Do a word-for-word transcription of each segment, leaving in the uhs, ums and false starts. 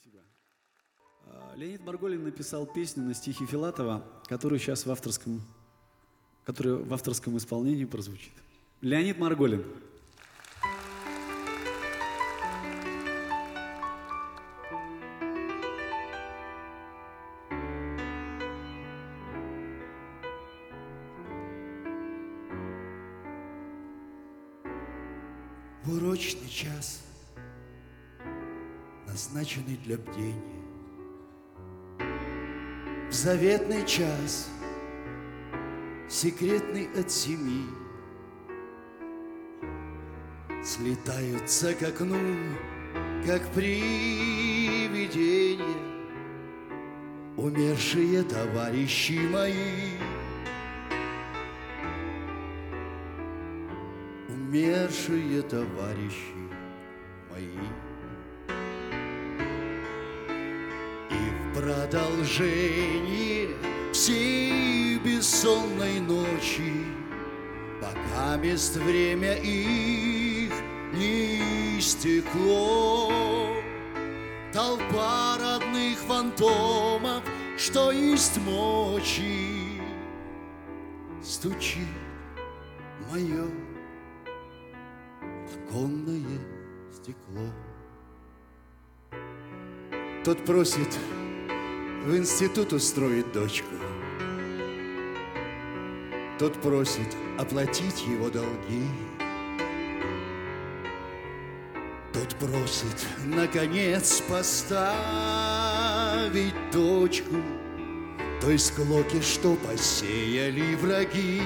Спасибо. Леонид Марголин написал песню на стихи Филатова, которую сейчас в авторском, которая в авторском исполнении прозвучит. Леонид Марголин. В урочный час, назначенный для бдения, в заветный час, секретный от семьи, слетаются к окну, как привидения, умершие товарищи мои, умершие товарищи мои. И в продолжении всей бессонной ночи, пока мест время их не истекло, толпа родных фантомов, что есть мочи, стучит мое оконное стекло. Тот просит в институт устроить дочку, тот просит оплатить его долги, тот просит наконец поставить точку той склоки, что посеяли враги,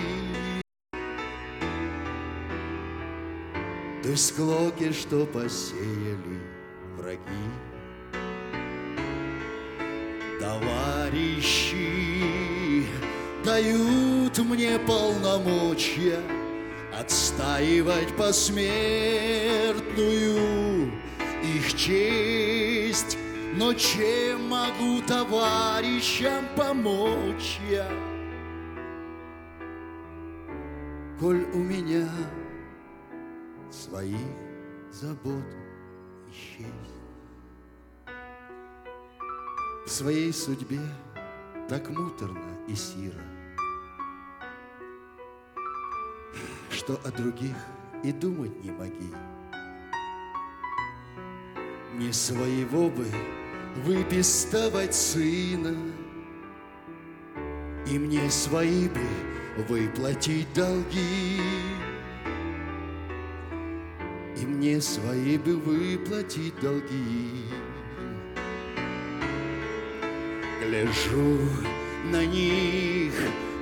той склоки, что посеяли враги. Товарищи дают мне полномочия отстаивать посмертную их честь, но чем могу товарищам помочь я, коль у меня своих забот и счастья? В своей судьбе так муторно и сиро, что о других и думать не моги. Не своего бы выпестовать сына, и мне свои бы выплатить долги, и мне свои бы выплатить долги. Гляжу на них,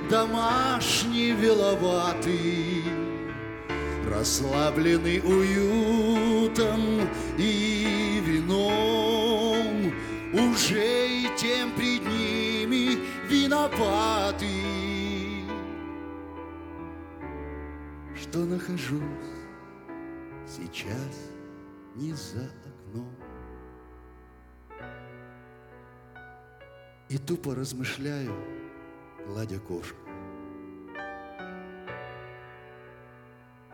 домашний виловатый, расслабленный уютом и вином, уже и тем пред ними виноватый, что нахожусь сейчас не за окном. И тупо размышляю, гладя кошку.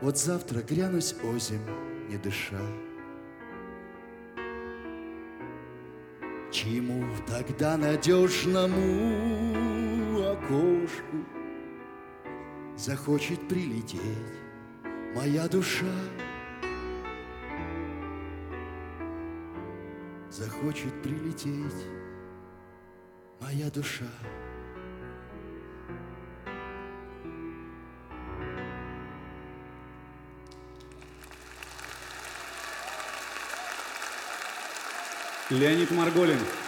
Вот завтра грянусь озим, не дыша. Чему тогда надежному окошку захочет прилететь моя душа? Захочет прилететь моя душа. Леонид Марголин.